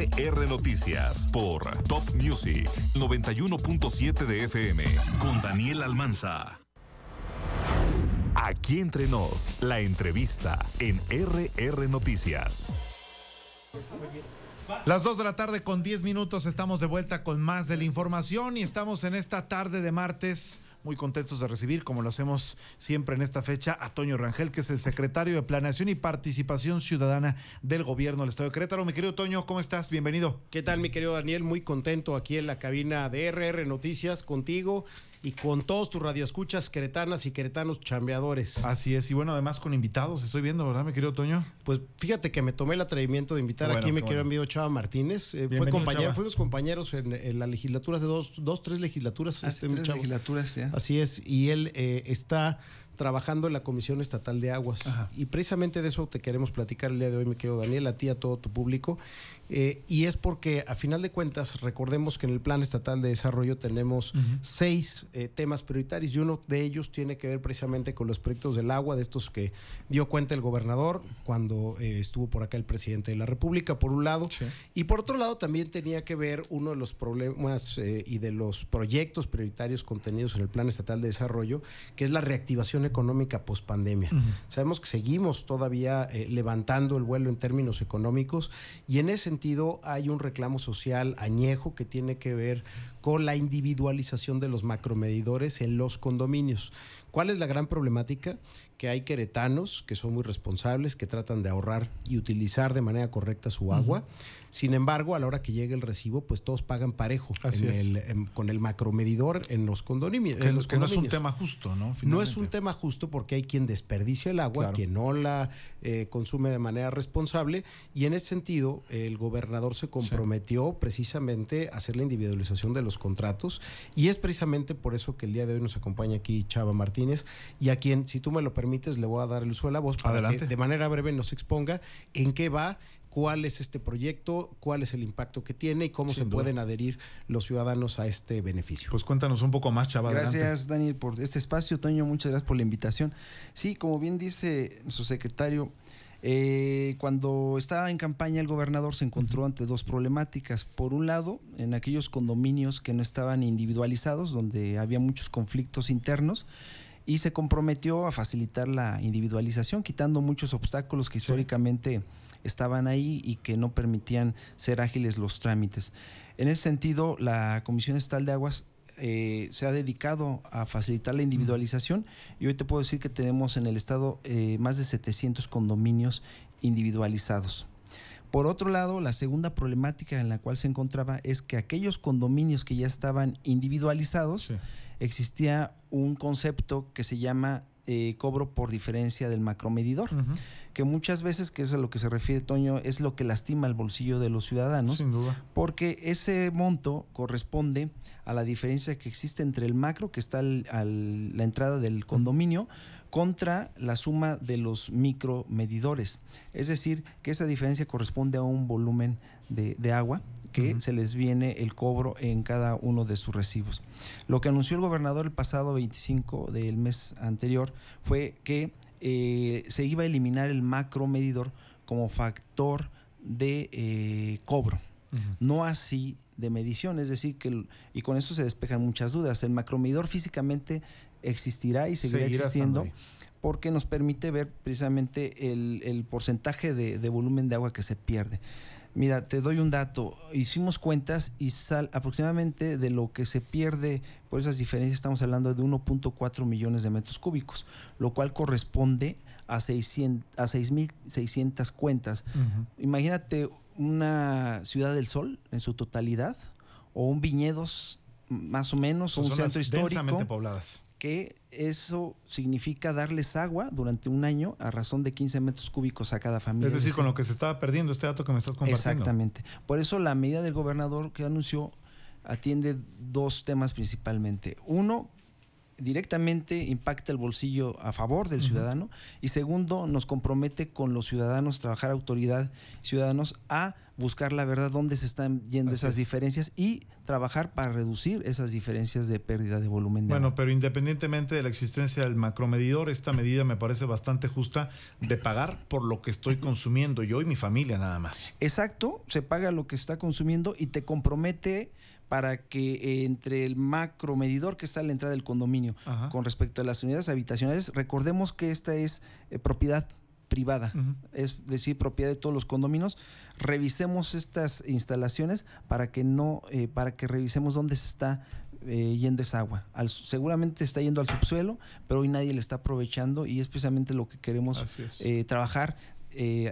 RR Noticias por Top Music 91.7 de FM con Daniel Almanza. Aquí entre nos, la entrevista en RR Noticias. Las 2 de la tarde con 10 minutos, estamos de vuelta con más de la información y estamos en esta tarde de martes muy contentos de recibir, como lo hacemos siempre en esta fecha, a Antonio Rangel, que es el secretario de Planeación y Participación Ciudadana del Gobierno del Estado de Querétaro. Mi querido Toño, ¿cómo estás? Bienvenido. ¿Qué tal, mi querido Daniel? Muy contento aquí en la cabina de RR Noticias contigo y con todos tus radioescuchas queretanas y queretanos chambeadores. Así es, y bueno, además con invitados, estoy viendo, ¿verdad, mi querido Toño? Pues fíjate que me tomé el atrevimiento de invitar aquí mi querido amigo Chava Martínez. Fuimos compañeros en la legislatura hace tres legislaturas. Hace tres legislaturas, ya. Así es, y él está trabajando en la Comisión Estatal de Aguas. Ajá. Y precisamente de eso te queremos platicar el día de hoy, mi querido Daniel, a ti, a todo tu público. Y es porque, a final de cuentas, recordemos que en el Plan Estatal de Desarrollo tenemos seis temas prioritarios, y uno de ellos tiene que ver precisamente con los proyectos del agua, de estos que dio cuenta el gobernador cuando estuvo por acá el presidente de la República, por un lado. Sí. Y por otro lado también tenía que ver uno de los problemas y de los proyectos prioritarios contenidos en el Plan Estatal de Desarrollo, que es la reactivación económica pospandemia. Sabemos que seguimos todavía levantando el vuelo en términos económicos, y en ese sentido hay un reclamo social añejo que tiene que ver con la individualización de los macromedidores en los condominios. ¿Cuál es la gran problemática? Que hay queretanos que son muy responsables, que tratan de ahorrar y utilizar de manera correcta su agua. Sin embargo, a la hora que llegue el recibo, pues todos pagan parejo con el macromedidor en los condominios. Que no es un tema justo, ¿no? Finalmente. No es un tema justo porque hay quien desperdicia el agua, quien no la consume de manera responsable, y en ese sentido el gobernador se comprometió precisamente a hacer la individualización de los contratos, y es precisamente por eso que el día de hoy nos acompaña aquí Chava Martínez, y a quien, si tú me lo permites, le voy a dar el uso de la voz para que de manera breve nos exponga en qué va, cuál es este proyecto, cuál es el impacto que tiene y cómo pueden adherir los ciudadanos a este beneficio. Pues cuéntanos un poco más, Chava. Gracias, adelante. Daniel, por este espacio. Toño, muchas gracias por la invitación. Sí, como bien dice su secretario, cuando estaba en campaña el gobernador se encontró ante dos problemáticas. Por un lado, en aquellos condominios que no estaban individualizados, donde había muchos conflictos internos, y se comprometió a facilitar la individualización, quitando muchos obstáculos que históricamente estaban ahí y que no permitían ser ágiles los trámites. En ese sentido, la Comisión Estatal de Aguas se ha dedicado a facilitar la individualización, y hoy te puedo decir que tenemos en el estado más de 700 condominios individualizados. Por otro lado, la segunda problemática en la cual se encontraba es que aquellos condominios que ya estaban individualizados, existía un concepto que se llama cobro por diferencia del macromedidor, que muchas veces, que es a lo que se refiere Toño, es lo que lastima el bolsillo de los ciudadanos. Sin duda. Porque ese monto corresponde a la diferencia que existe entre el macro, que está la entrada del condominio, contra la suma de los micromedidores. Es decir, que esa diferencia corresponde a un volumen de agua que se les viene el cobro en cada uno de sus recibos. Lo que anunció el gobernador el pasado 25 del mes anterior fue que se iba a eliminar el macromedidor como factor de cobro, no así de medición. Es decir, y con eso se despejan muchas dudas. El macromedidor físicamente existirá y seguirá existiendo, porque nos permite ver precisamente el porcentaje de volumen de agua que se pierde. Mira, te doy un dato. Hicimos cuentas y aproximadamente de lo que se pierde por esas diferencias estamos hablando de 1.4 millones de metros cúbicos, lo cual corresponde a 6.600 cuentas. Imagínate una Ciudad del Sol en su totalidad, o un viñedos más o menos, o un centro histórico. Densamente pobladas. Que eso significa darles agua durante un año a razón de 15 metros cúbicos a cada familia. Es decir, con lo que se estaba perdiendo, este dato que me estás compartiendo. Exactamente. Por eso la medida del gobernador que anunció atiende dos temas principalmente. Uno, directamente impacta el bolsillo a favor del ciudadano, y segundo, nos compromete con los ciudadanos, trabajar autoridad, ciudadanos, a buscar la verdad, dónde se están yendo esas diferencias y trabajar para reducir esas diferencias de pérdida de volumen de agua. Bueno, pero independientemente de la existencia del macromedidor, esta medida me parece bastante justa de pagar por lo que estoy consumiendo yo y mi familia nada más. Exacto, se paga lo que está consumiendo y te compromete para que entre el macromedidor que está a la entrada del condominio, ajá, con respecto a las unidades habitacionales, recordemos que esta es propiedad privada, uh-huh, es decir, propiedad de todos los condominios. Revisemos estas instalaciones para que no, para que revisemos dónde se está yendo esa agua. Seguramente está yendo al subsuelo, pero hoy nadie le está aprovechando y es precisamente lo que queremos trabajar,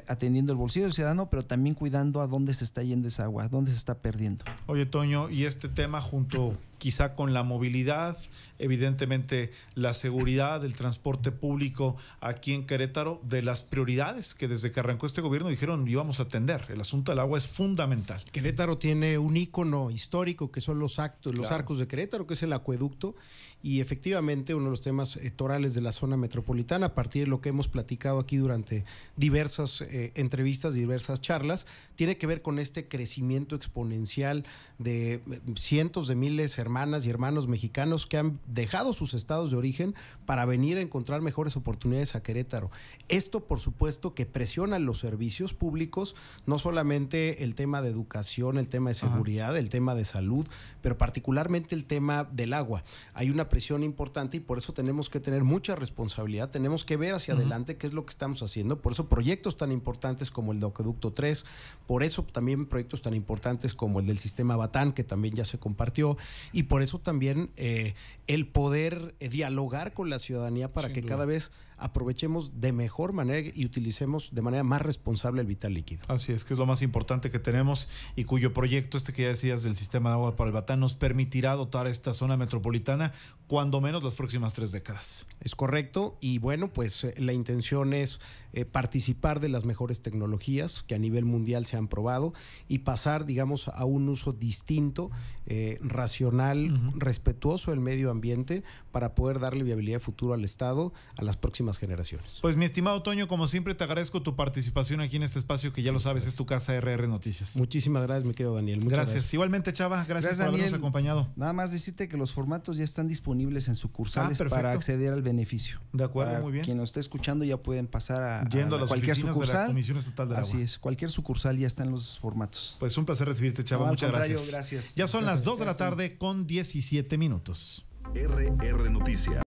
atendiendo el bolsillo del ciudadano, pero también cuidando a dónde se está yendo esa agua, dónde se está perdiendo. Oye, Toño, y este tema junto quizá con la movilidad, evidentemente la seguridad, el transporte público aquí en Querétaro, de las prioridades que desde que arrancó este gobierno dijeron íbamos a atender. El asunto del agua es fundamental. Querétaro tiene un ícono histórico que son los actos, los arcos de Querétaro, que es el acueducto, y efectivamente uno de los temas torales de la zona metropolitana, a partir de lo que hemos platicado aquí durante diversas entrevistas, diversas charlas, tiene que ver con este crecimiento exponencial de cientos de miles de hermanas y hermanos mexicanos que han dejado sus estados de origen para venir a encontrar mejores oportunidades a Querétaro. Esto, por supuesto, que presiona los servicios públicos, no solamente el tema de educación, el tema de seguridad, ajá, el tema de salud, pero particularmente el tema del agua. Hay una presión importante y por eso tenemos que tener mucha responsabilidad, tenemos que ver hacia, ajá, adelante qué es lo que estamos haciendo, por eso proyectos tan importantes como el de Acueducto 3, por eso también proyectos tan importantes como el del Sistema Batán, que también ya se compartió, y por eso también el poder dialogar con la ciudadanía para que cada vez aprovechemos de mejor manera y utilicemos de manera más responsable el vital líquido. Así es, que es lo más importante que tenemos y cuyo proyecto, este que ya decías del Sistema de Agua para el Batán, nos permitirá dotar esta zona metropolitana cuando menos las próximas 3 décadas. Es correcto, y bueno, pues la intención es participar de las mejores tecnologías que a nivel mundial se han probado y pasar, digamos, a un uso distinto, racional, uh-huh, respetuoso del medio ambiente, para poder darle viabilidad de futuro al Estado, a las próximas generaciones. Pues mi estimado Toño, como siempre te agradezco tu participación aquí en este espacio que ya lo sabes, es tu casa RR Noticias. Muchísimas gracias, mi querido Daniel. Muchas gracias. Igualmente, Chava, gracias por habernos acompañado. Nada más decirte que los formatos ya están disponibles en sucursales para acceder al beneficio. De acuerdo, muy bien. Quien nos esté escuchando ya pueden pasar a las cualquier sucursal de la Comisión Estatal de Aguas. Así es, cualquier sucursal ya están los formatos. Pues un placer recibirte, Chava. Muchas gracias. Ya son las 2 de la tarde con 17 minutos. RR Noticias.